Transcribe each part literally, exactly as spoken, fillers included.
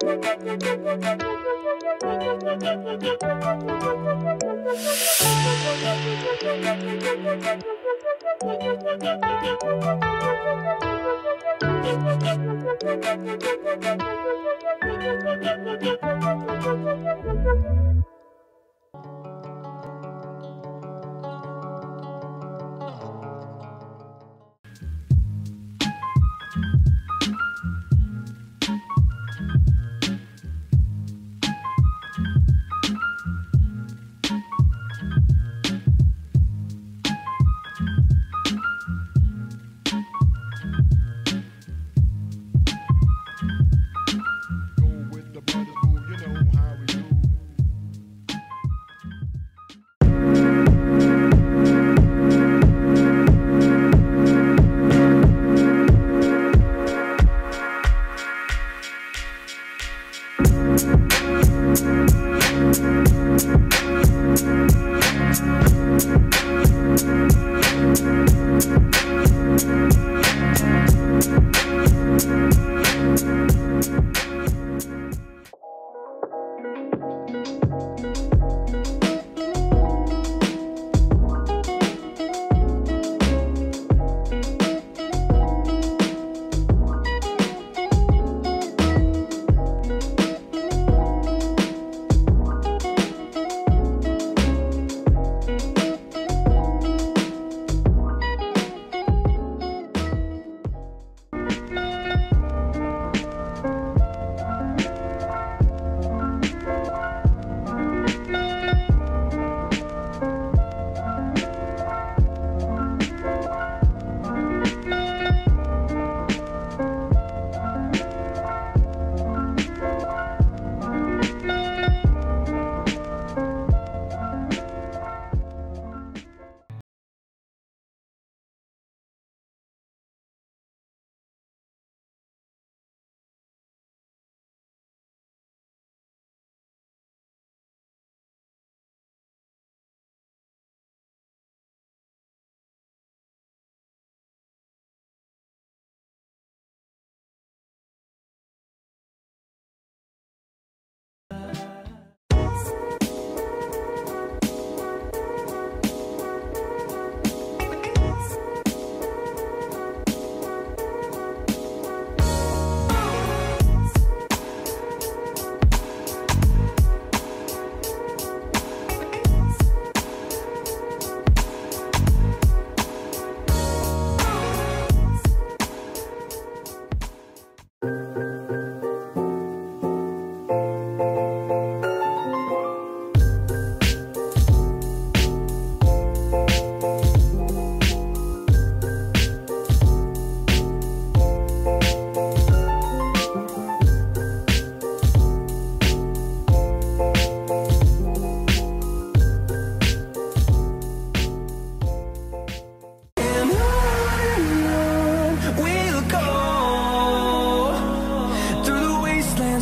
the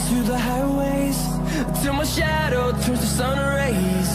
through the highways till my shadow turns to sun rays.